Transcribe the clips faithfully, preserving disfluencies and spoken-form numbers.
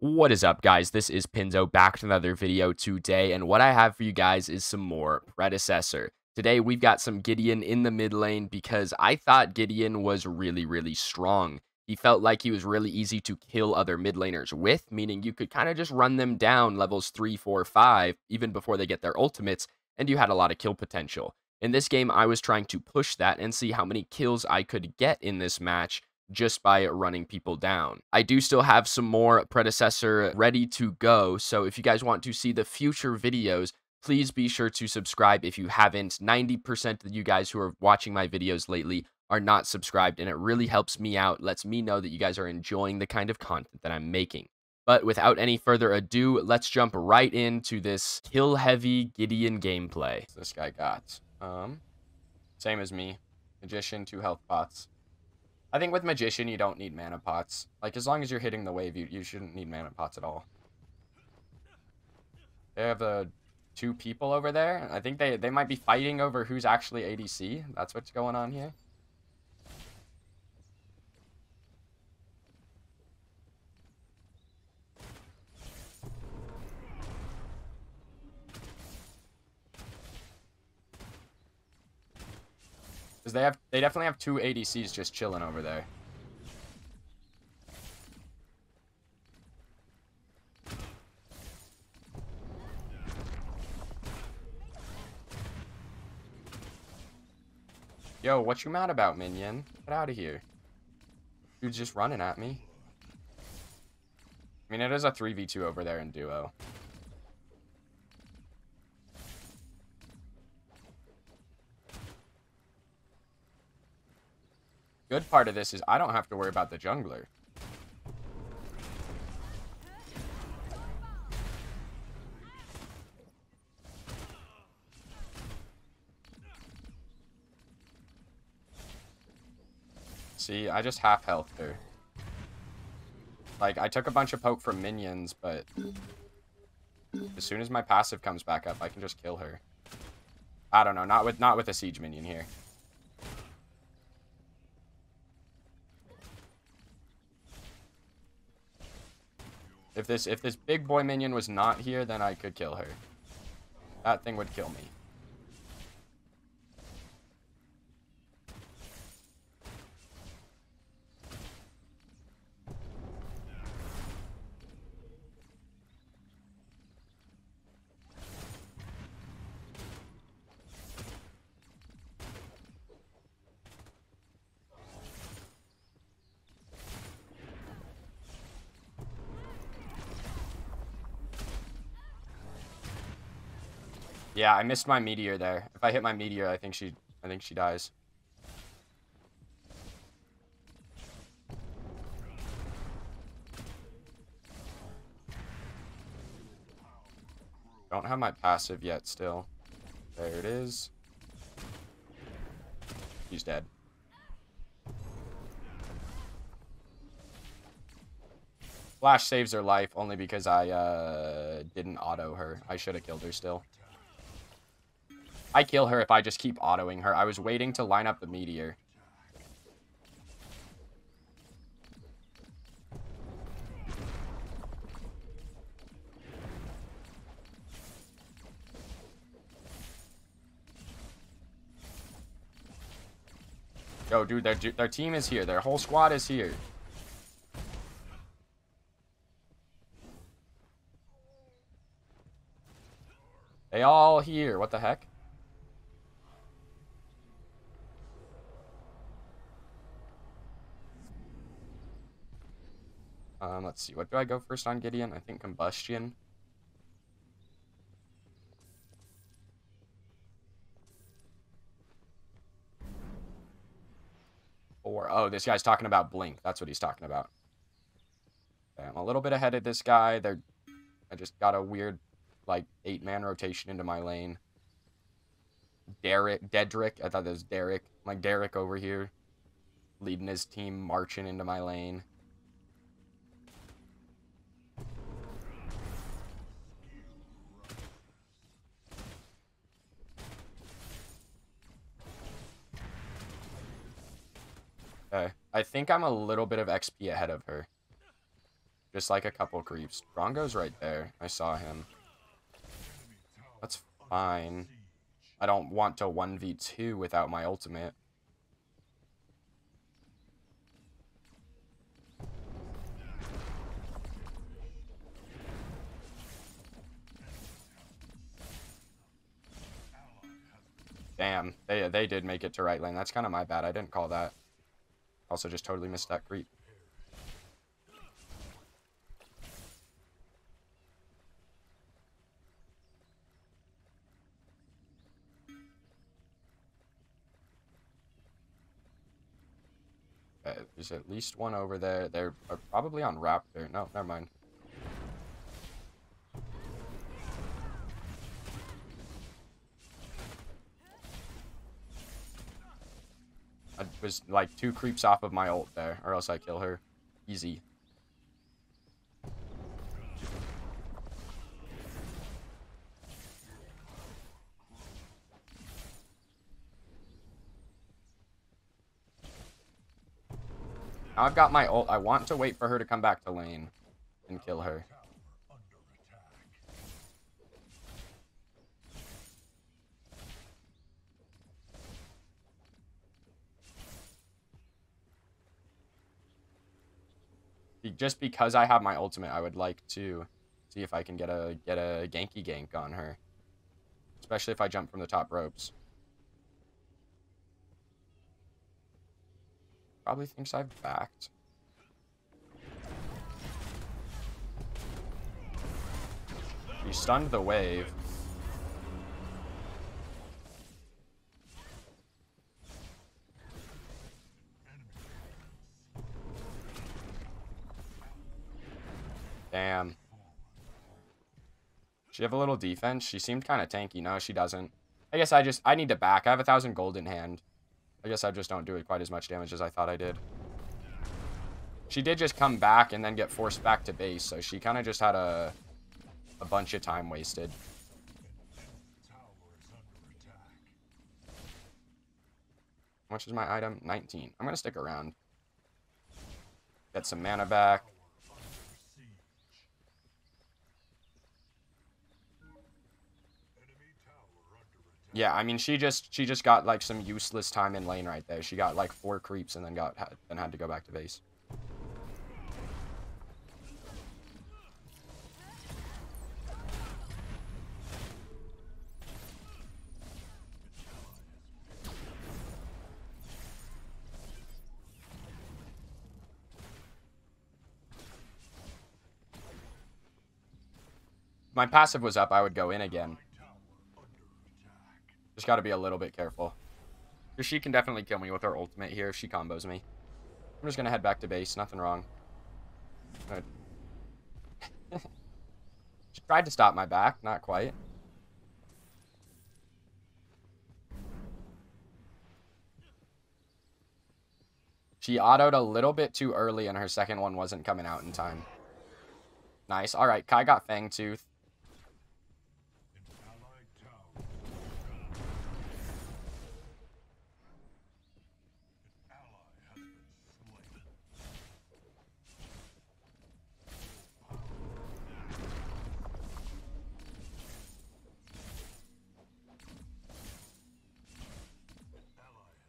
What is up, guys? This is Pinzo back with another video today, and what I have for you guys is some more predecessor. Today we've got some Gideon in the mid lane because I thought Gideon was really really strong. He felt like he was really easy to kill other mid laners with, meaning you could kind of just run them down levels three, four, five even before they get their ultimates, and you had a lot of kill potential. In this game I was trying to push that and see how many kills I could get in this match just by running people down. I do still have some more predecessor ready to go, so if you guys want to see the future videos, please be sure to subscribe if you haven't. ninety percent of you guys who are watching my videos lately are not subscribed, and it really helps me out, lets me know that you guys are enjoying the kind of content that I'm making. But without any further ado, let's jump right into this kill-heavy Gideon gameplay. This guy got, um, same as me, Magician, two health pots. I think with Magician, you don't need mana pots. Like, as long as you're hitting the wave, you, you shouldn't need mana pots at all. They have uh, two people over there. I think they, they might be fighting over who's actually A D C. That's what's going on here. Because they have, they definitely have two A D Cs just chilling over there. Yo, what you mad about, minion? Get out of here. Dude's just running at me. I mean, it is a three v two over there in duo. Good part of this is I don't have to worry about the jungler. See, I just half healthed her. Like, I took a bunch of poke from minions, but as soon as my passive comes back up, I can just kill her. I don't know, not with not with a siege minion here. If this if this big boy minion was not here, then I could kill her. That thing would kill me. Yeah, I missed my meteor there. If I hit my meteor, I think she I think she dies. Don't have my passive yet still. There it is. He's dead. Flash saves her life only because I uh, didn't auto her. I should have killed her still. I kill her if I just keep autoing her. I was waiting to line up the meteor. Yo, dude, their, their team is here. Their whole squad is here. They all here. What the heck? Um, let's see, what do I go first on Gideon? I think Combustion. Or, oh, this guy's talking about Blink. That's what he's talking about. Okay, I'm a little bit ahead of this guy. They're, I just got a weird, like, eight-man rotation into my lane. Derek, Dedrick, I thought that was Derek. I'm like, Derek over here, leading his team, marching into my lane. I think I'm a little bit of X P ahead of her. Just like a couple creeps. Drongo's right there. I saw him. That's fine. I don't want to one v two without my ultimate. Damn, they, they did make it to right lane. That's kind of my bad. I didn't call that. Also just totally missed that creep. Okay, there's at least one over there. They're probably on Raptor. No, never mind. I was like two creeps off of my ult there, or else I kill her. Easy. Now I've got my ult. I want to wait for her to come back to lane and kill her. Just because I have my ultimate, I would like to see if I can get a get a ganky gank on her. Especially if I jump from the top ropes. Probably thinks I've backed. He stunned the wave. Damn. She have a little defense. She seemed kind of tanky. No, she doesn't. I guess I just I need to back. I have a thousand gold in hand. I guess I just don't do it quite as much damage as I thought I did. She did just come back and then get forced back to base, so she kind of just had a a bunch of time wasted. How much is my item? nineteen. I'm gonna stick around. Get some mana back. Yeah, I mean, she just she just got like some useless time in lane right there. She got like four creeps and then got and had to go back to base. If my passive was up, I would go in again. Just gotta be a little bit careful. Because she can definitely kill me with her ultimate here if she combos me. I'm just gonna head back to base. Nothing wrong. Right. She tried to stop my back. Not quite. She autoed a little bit too early and her second one wasn't coming out in time. Nice. Alright, Khai got Fang Tooth.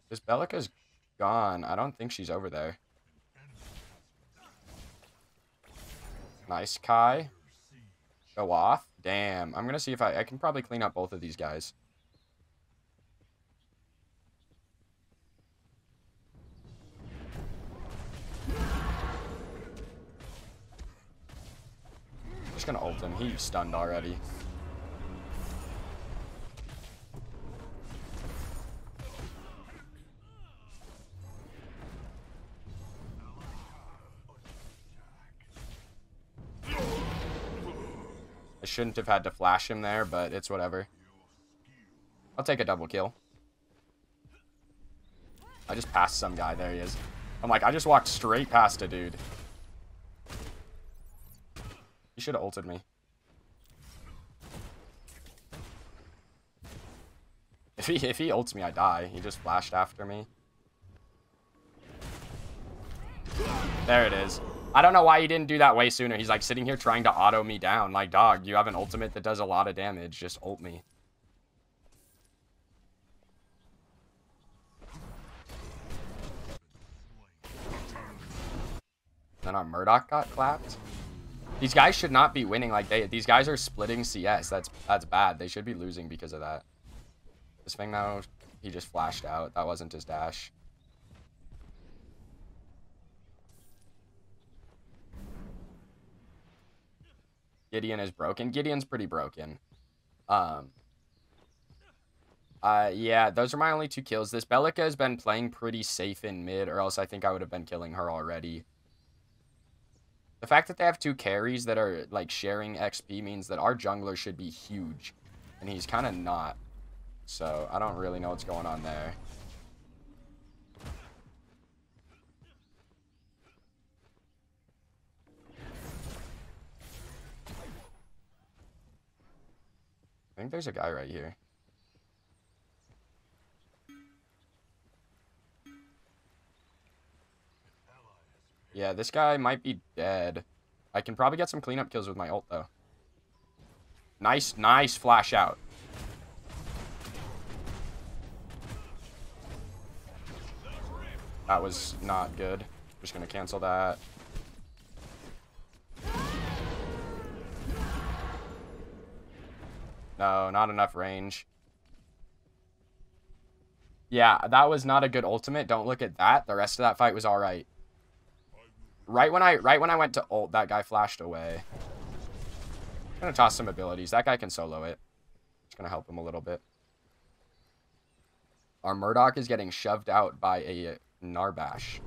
This Belica's gone. I don't think she's over there. Nice, Khai. Go off. Damn. I'm going to see if I... I can probably clean up both of these guys. I'm just going to ult him. He's stunned already. Shouldn't have had to flash him there, but it's whatever. I'll take a double kill. I just passed some guy. There he is. I'm like, I just walked straight past a dude. He should have ulted me. If he, if he ults me, I die. He just flashed after me. There it is. I don't know why he didn't do that way sooner. He's like sitting here trying to auto me down. Like, dog, you have an ultimate that does a lot of damage. Just ult me. Then our Murdock got clapped. These guys should not be winning. Like, they, these guys are splitting C S. That's that's bad. They should be losing because of that. This thing, though, he just flashed out. That wasn't his dash. Gideon is broken. Gideon's pretty broken. Um. Uh, yeah, those are my only two kills. This Belica has been playing pretty safe in mid, or else I think I would have been killing her already. The fact that they have two carries that are, like, sharing X P means that our jungler should be huge. And he's kind of not. So, I don't really know what's going on there. I think there's a guy right here. Yeah, this guy might be dead. I can probably get some cleanup kills with my ult, though. Nice, nice flash out. That was not good. Just gonna cancel that. No, not enough range. Yeah, that was not a good ultimate. Don't look at that. The rest of that fight was all right. Right when I right when I went to ult, that guy flashed away. I'm gonna toss some abilities. That guy can solo it. It's gonna help him a little bit. Our Murdock is getting shoved out by a Narbash.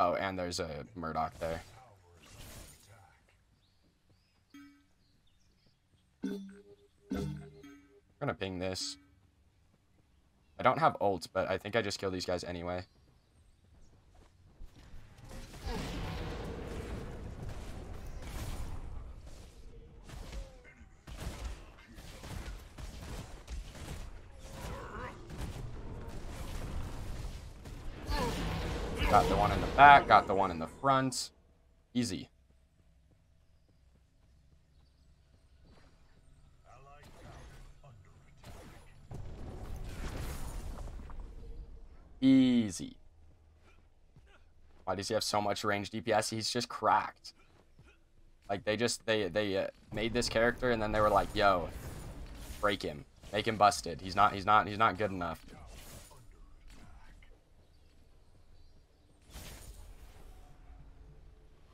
Oh, and there's a Murdock there. I'm gonna ping this. I don't have ults, but I think I just kill these guys anyway. Got the one in the back, got the one in the front. Easy. Easy. Why does he have so much range D P S? He's just cracked. Like, they just, they, they uh, made this character, and then they were like, yo, break him. Make him busted. He's not, he's not, he's not good enough.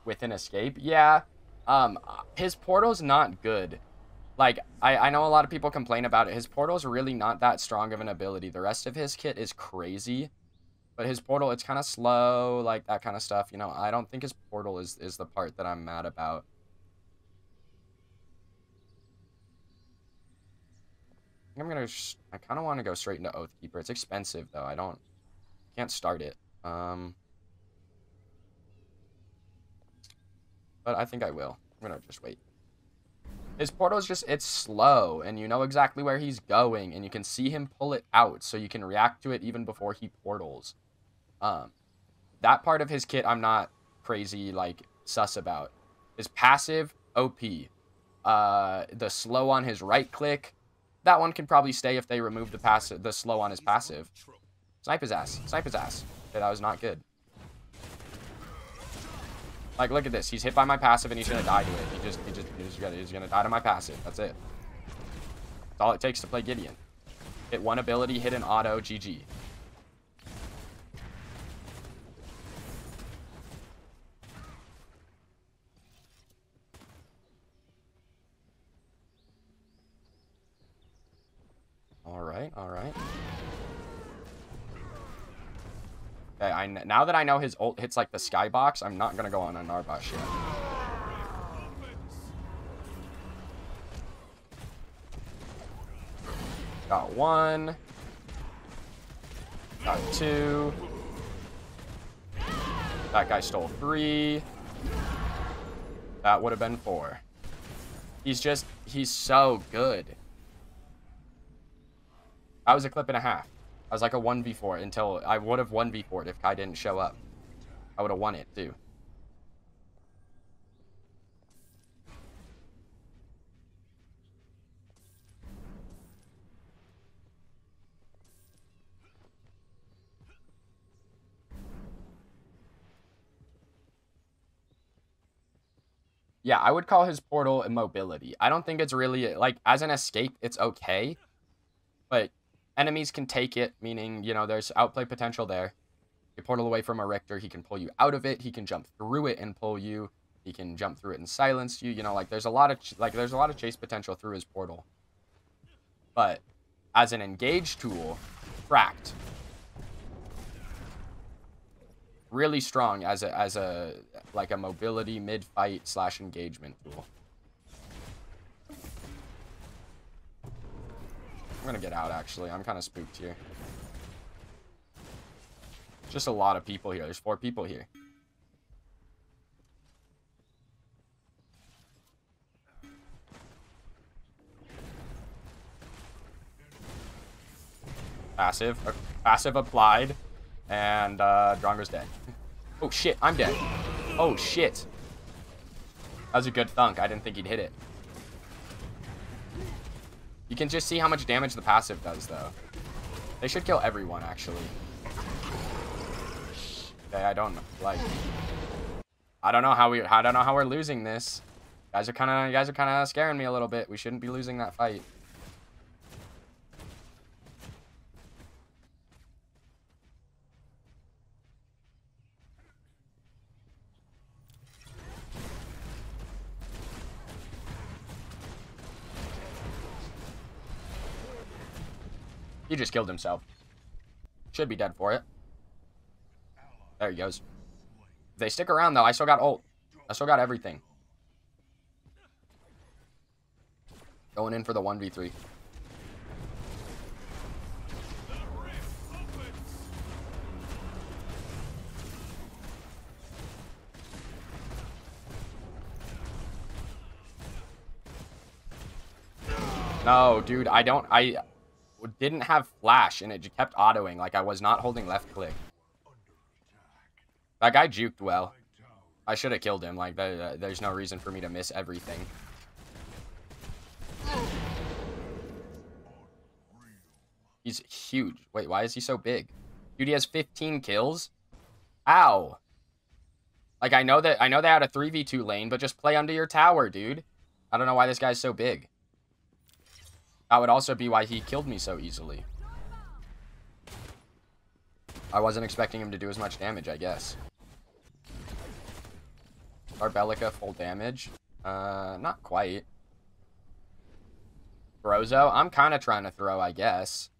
With an escape? Yeah. Um, his portal's not good. Like, I, I know a lot of people complain about it. His portal's really not that strong of an ability. The rest of his kit is crazy. But his portal, it's kind of slow, like that kind of stuff. You know, I don't think his portal is, is the part that I'm mad about. I think I'm going to... I kind of want to go straight into Oathkeeper. It's expensive, though. I don't... Can't start it. Um, but I think I will. I'm going to just wait. His portal is just, it's slow, and you know exactly where he's going, and you can see him pull it out, so you can react to it even before he portals. Um, that part of his kit I'm not crazy, like, sus about. His passive, O P. Uh, the slow on his right click, that one can probably stay if they remove the passive, the slow on his passive. Snipe his ass, snipe his ass. Okay, that was not good. Like, look at this. He's hit by my passive, and he's gonna die to it. He just, he just, he's just gonna, he's gonna die to my passive. That's it. That's all it takes to play Gideon. Hit one ability, hit an auto, G G. All right, all right. I, now that I know his ult hits like the skybox, I'm not gonna go on a Narbash yet. Got one. Got two. That guy stole three. That would have been four. He's just, he's so good. That was a clip and a half. I was like a one v four until I would have one v four'd if Khai didn't show up. I would have won it too. Yeah, I would call his portal immobility. I don't think it's really, like, as an escape, it's okay. But enemies can take it, meaning, you know, there's outplay potential there. You portal away from a Richter, he can pull you out of it. He can jump through it and pull you. He can jump through it and silence you. You know, like, there's a lot of, like, there's a lot of chase potential through his portal. But as an engage tool, cracked. Really strong as a as a like a mobility mid fight slash engagement tool. I'm gonna get out actually. I'm kind of spooked here. Just a lot of people here. There's four people here. Passive, passive applied. And uh, Drongo's dead. Oh shit, I'm dead. Oh shit. That was a good thunk. I didn't think he'd hit it. You can just see how much damage the passive does, though. They should kill everyone, actually. Okay, I don't like. I don't know how we. I don't know how we're losing this. You guys are kind of. You guys are kind of scaring me a little bit. We shouldn't be losing that fight. He just killed himself. Should be dead for it. There he goes. If they stick around, though, I still got ult. I still got everything. Going in for the one v three. No, dude, I don't... I... didn't have flash and it kept autoing. Like I was not holding left click. That guy juked well. I should have killed him. Like there, there's no reason for me to miss everything. He's huge. Wait, why is he so big? Dude, he has fifteen kills. Ow. Like I know that I know they had a three v two lane, but just play under your tower, dude. I don't know why this guy's so big. That would also be why he killed me so easily. I wasn't expecting him to do as much damage, I guess. Our Belica full damage. Uh, not quite. Brozo, I'm kind of trying to throw, I guess.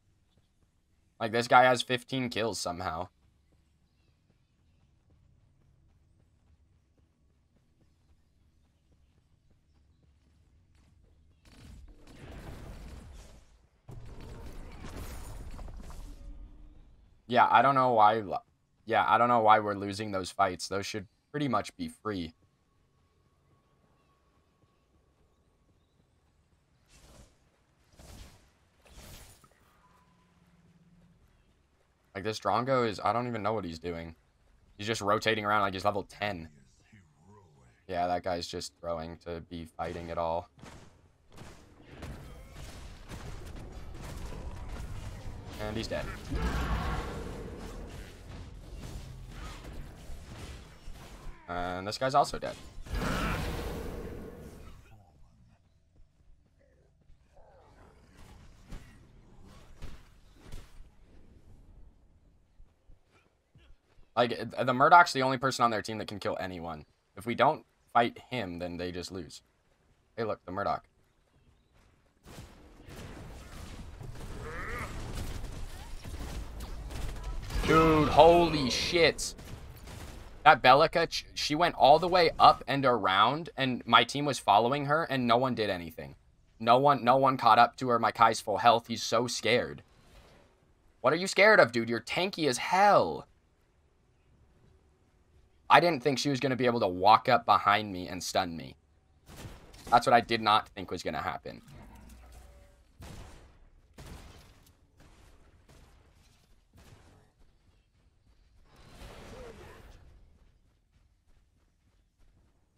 Like, this guy has fifteen kills somehow. Yeah, I don't know why. Yeah, I don't know why we're losing those fights. Those should pretty much be free. Like this Drongo is, I don't even know what he's doing. He's just rotating around like he's level ten. Yeah, that guy's just throwing to be fighting at all. And he's dead. And this guy's also dead. Like, the Murdock's the only person on their team that can kill anyone. If we don't fight him, then they just lose. Hey, look, the Murdock. Dude, holy shit. That Belica, she went all the way up and around, and my team was following her, and no one did anything. No one, no one caught up to her. My Khai's full health. He's so scared. What are you scared of, dude? You're tanky as hell. I didn't think she was going to be able to walk up behind me and stun me. That's what I did not think was going to happen.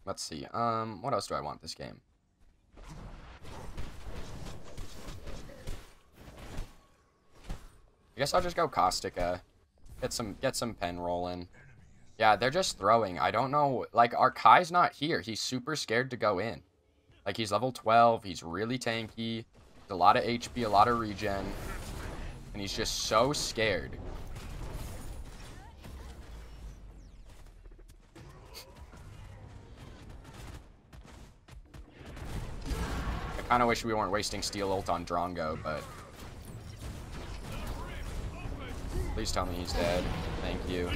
Let's see. Um, what else do I want this game? I guess I'll just go Caustica. Get some get some pen rolling. Yeah, they're just throwing. I don't know. Like, our Khai's not here. He's super scared to go in. Like, he's level twelve. He's really tanky. There's a lot of H P, a lot of regen. And he's just so scared. I kind of wish we weren't wasting Steel ult on Drongo, but... Please tell me he's dead. Thank you.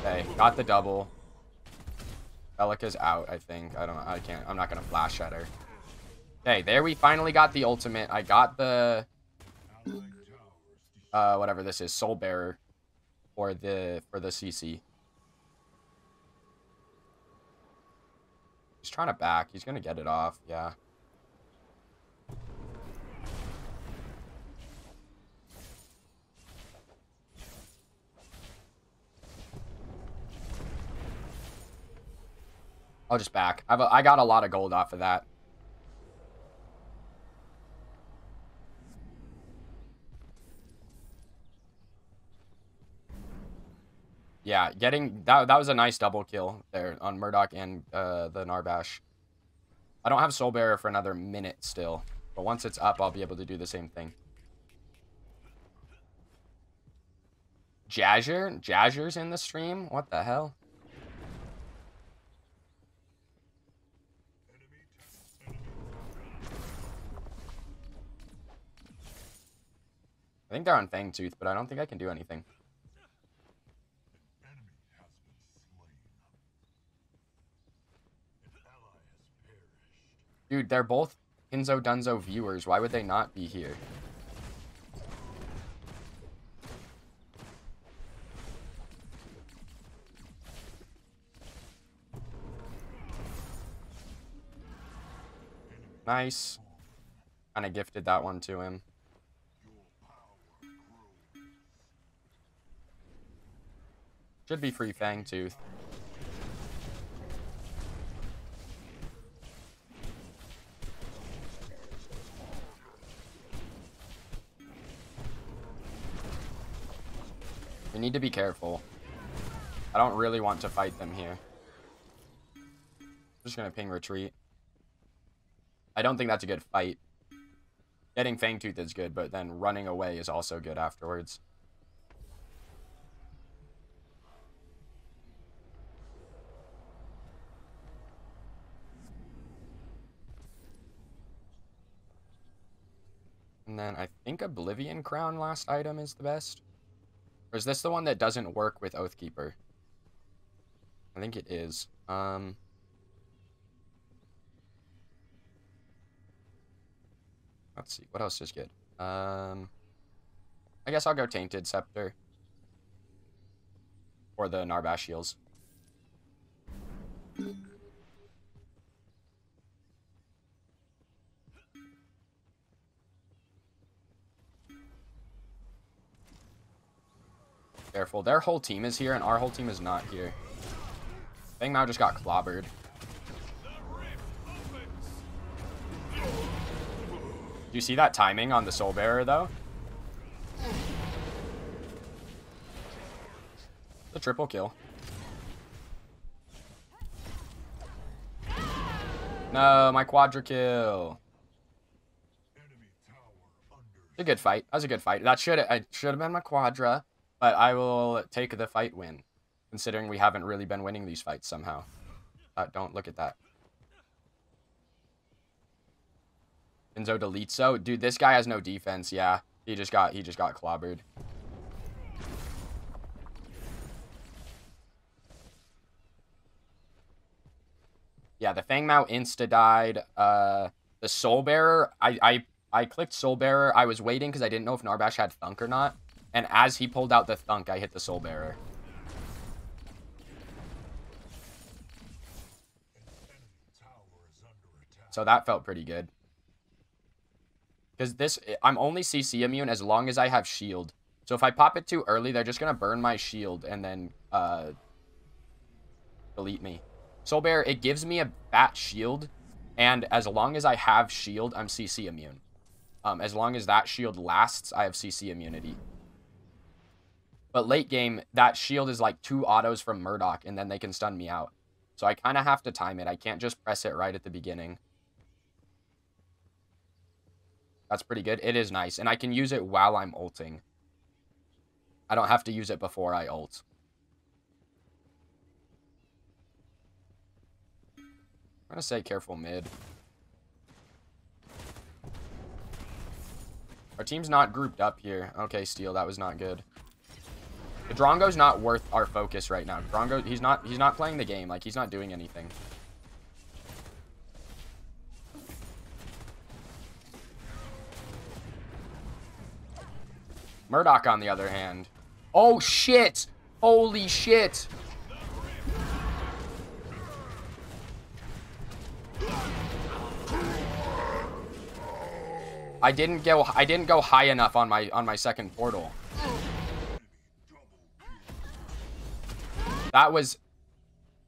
Okay, got the double. Belica's out, I think. I don't know. I can't. I'm not going to flash at her. Okay, there we finally got the ultimate. I got the... Uh, whatever this is. Soul Bearer. For the, for the C C. He's trying to back. He's going to get it off. Yeah. I'll just back. I've, I got a lot of gold off of that. Yeah, getting... That, that was a nice double kill there on Murdock and uh, the Narbash. I don't have Soul Bearer for another minute still. But once it's up, I'll be able to do the same thing. Jazzer? Jazzer's in the stream? What the hell? I think they're on Fangtooth, but I don't think I can do anything. Dude, they're both Pinzo Dunzo viewers. Why would they not be here? Nice. Kind of gifted that one to him. Should be free Fangtooth. We need to be careful. I don't really want to fight them here. I'm just gonna ping retreat. I don't think that's a good fight. Getting Fangtooth is good, but then running away is also good afterwards. And then I think Oblivion Crown last item is the best. Or is this the one that doesn't work with Oathkeeper? I think it is. Um, let's see. What else is good? Um, I guess I'll go Tainted Scepter. Or the Narbash Shields. Careful. Their whole team is here, and our whole team is not here. Fangmao just got clobbered. Do you see that timing on the Soul Bearer, though? The triple kill. No, my quadra kill. It's a good fight. That was a good fight. That should I should have been my quadra. But I will take the fight win, considering we haven't really been winning these fights somehow. Uh, don't look at that. Pinzo deletes. So, dude, this guy has no defense. Yeah, he just got he just got clobbered. Yeah, the Fangmao insta died. Uh, the Soul Bearer. I I I clicked Soul Bearer. I was waiting because I didn't know if Narbash had Thunk or not. And as he pulled out the Thunk, I hit the Soul Bearer. So that felt pretty good. Because this, I'm only C C immune as long as I have shield. So if I pop it too early, they're just going to burn my shield and then uh, delete me. Soul Bear, it gives me a bat shield, and as long as I have shield, I'm C C immune. Um, as long as that shield lasts, I have C C immunity. But late game, that shield is like two autos from Murdock, and then they can stun me out. So I kind of have to time it. I can't just press it right at the beginning. That's pretty good. It is nice. And I can use it while I'm ulting. I don't have to use it before I ult. I'm going to say careful mid. Our team's not grouped up here. Okay, Steel, that was not good. The Drongo's not worth our focus right now. Drongo, he's not he's not playing the game. Like, he's not doing anything. Murdock, on the other hand. Oh, shit! Holy shit! I didn't go I didn't go high enough on my on my second portal. That was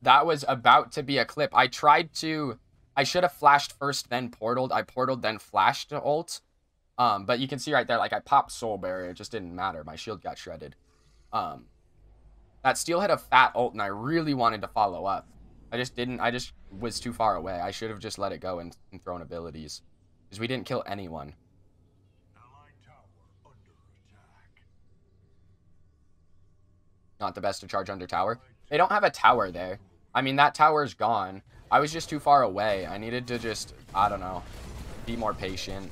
that was about to be a clip. I tried to I should have flashed first, then portaled. I portaled, then flashed to ult. Um, but you can see right there, like, I popped Soul Barrier, it just didn't matter. My shield got shredded. Um That Steel had a fat ult and I really wanted to follow up. I just didn't I just was too far away. I should have just let it go and, and thrown abilities. Because we didn't kill anyone. Not the best to charge under tower. They don't have a tower there. I mean, that tower's gone. I was just too far away. I needed to just, I don't know, be more patient.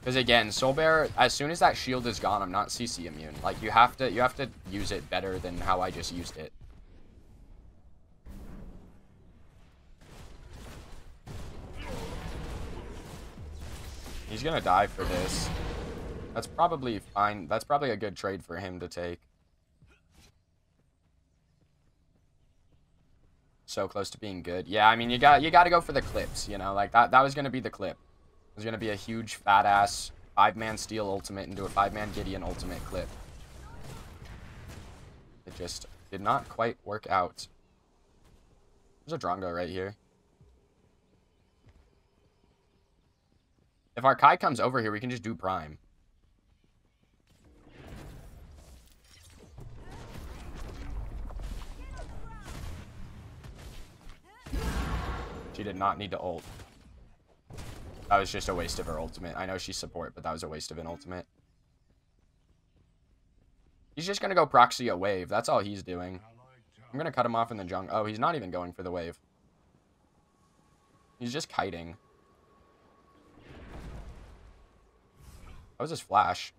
Because again, Soul Bear, as soon as that shield is gone, I'm not C C immune. Like, you have to, you have to use it better than how I just used it. He's gonna die for this. That's probably fine. That's probably a good trade for him to take. So close to being good. Yeah, I mean, you got you got to go for the clips, you know, like that that was going to be the clip. It was going to be a huge fat ass five-man Steel ultimate into a five-man Gideon ultimate clip. It just did not quite work out. There's a Drongo right here. If our Khai comes over here, we can just do prime. She did not need to ult. That was just a waste of her ultimate. I know she's support, but that was a waste of an ultimate. He's just going to go proxy a wave. That's all he's doing. I'm going to cut him off in the jungle. Oh, he's not even going for the wave. He's just kiting. That was his flash.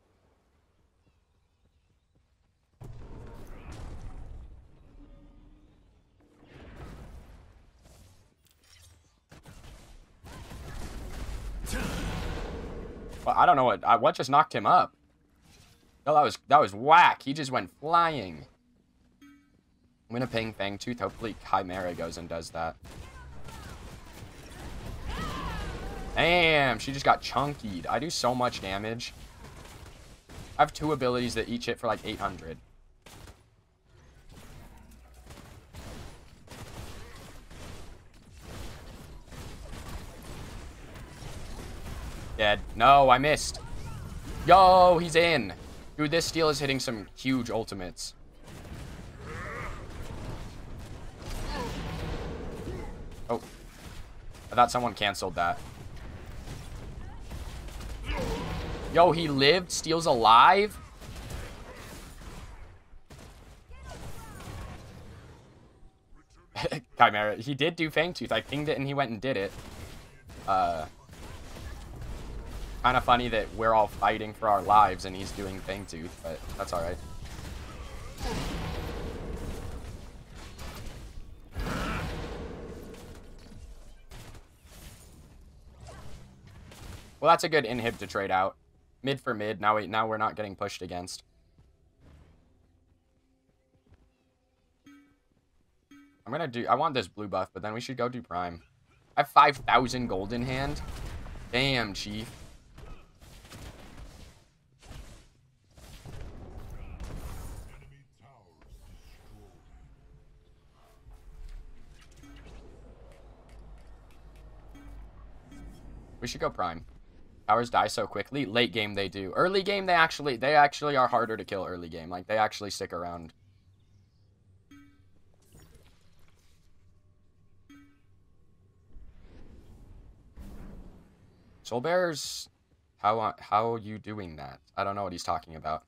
Well, I don't know what I, what just knocked him up. No, that was that was whack. He just went flying. I'm gonna ping Fang Tooth. Hopefully Khaimera goes and does that. Damn, she just got chunkied. I do so much damage. I have two abilities that each hit for like eight hundred. Dead. No, I missed. Yo, he's in. Dude, this Steel is hitting some huge ultimates. Oh. I thought someone canceled that. Yo, he lived. Steel's alive. Khaimera. He did do Fangtooth. I pinged it and he went and did it. Uh, kind of funny that we're all fighting for our lives and he's doing Fangtooth, but that's all right. Well, that's a good inhib to trade out. Mid for mid. Now, we, now we're not getting pushed against. I'm gonna do... I want this blue buff, but then we should go do prime. I have five thousand gold in hand. Damn, chief. We should go prime. Towers die so quickly. Late game they do. Early game they actually they actually are harder to kill early game. Like they actually stick around. Soul Bearers, how how are you doing that? I don't know what he's talking about.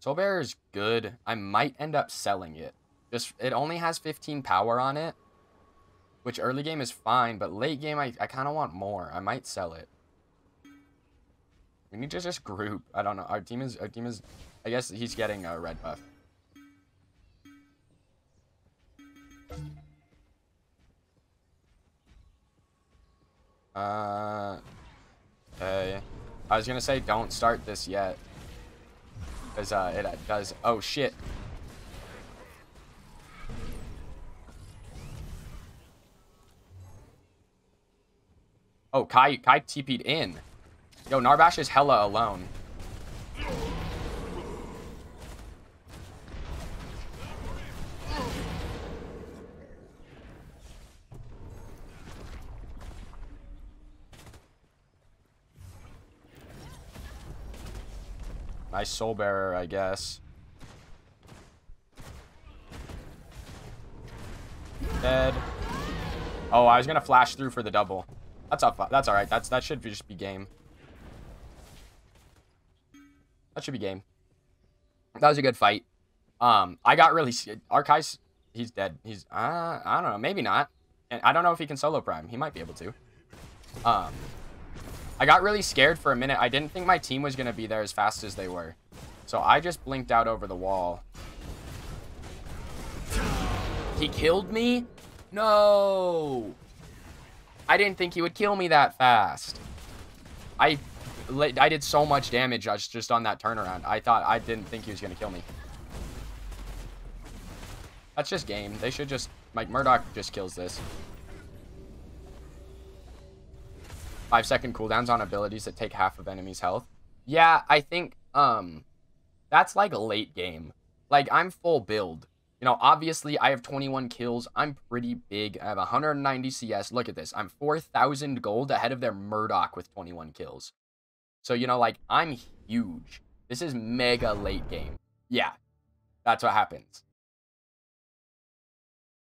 Soul Bearer is good. I might end up selling it. Just it only has fifteen power on it, which early game is fine, but late game I, I kind of want more. I might sell it. We need to just group. I don't know. Our team is our team is. I guess he's getting a red buff. Uh, okay. I was gonna say don't start this yet, because uh, it does. Oh shit. Oh, Khai, Khai T P'd in. Yo, Narbash is hella alone. Nice Soul Bearer, I guess. Dead. Oh, I was gonna flash through for the double. That's up. That's all right. That's that should just be game. That should be game. That was a good fight. Um, I got really scared. Archai's, he's dead. He's uh, I don't know. Maybe not. And I don't know if he can solo prime. He might be able to. Um, I got really scared for a minute. I didn't think my team was gonna be there as fast as they were, so I just blinked out over the wall. He killed me? No. I didn't think he would kill me that fast. I I did so much damage just on that turnaround. I thought I didn't think he was going to kill me. That's just game. They should just... Like, Murdock just kills this. Five second cooldowns on abilities that take half of enemies' health. Yeah, I think um, that's like a late game. Like, I'm full build. You know, obviously, I have twenty-one kills. I'm pretty big. I have one hundred ninety C S. Look at this. I'm four thousand gold ahead of their Murdock with twenty-one kills. So, you know, like, I'm huge. This is mega late game. Yeah, that's what happens.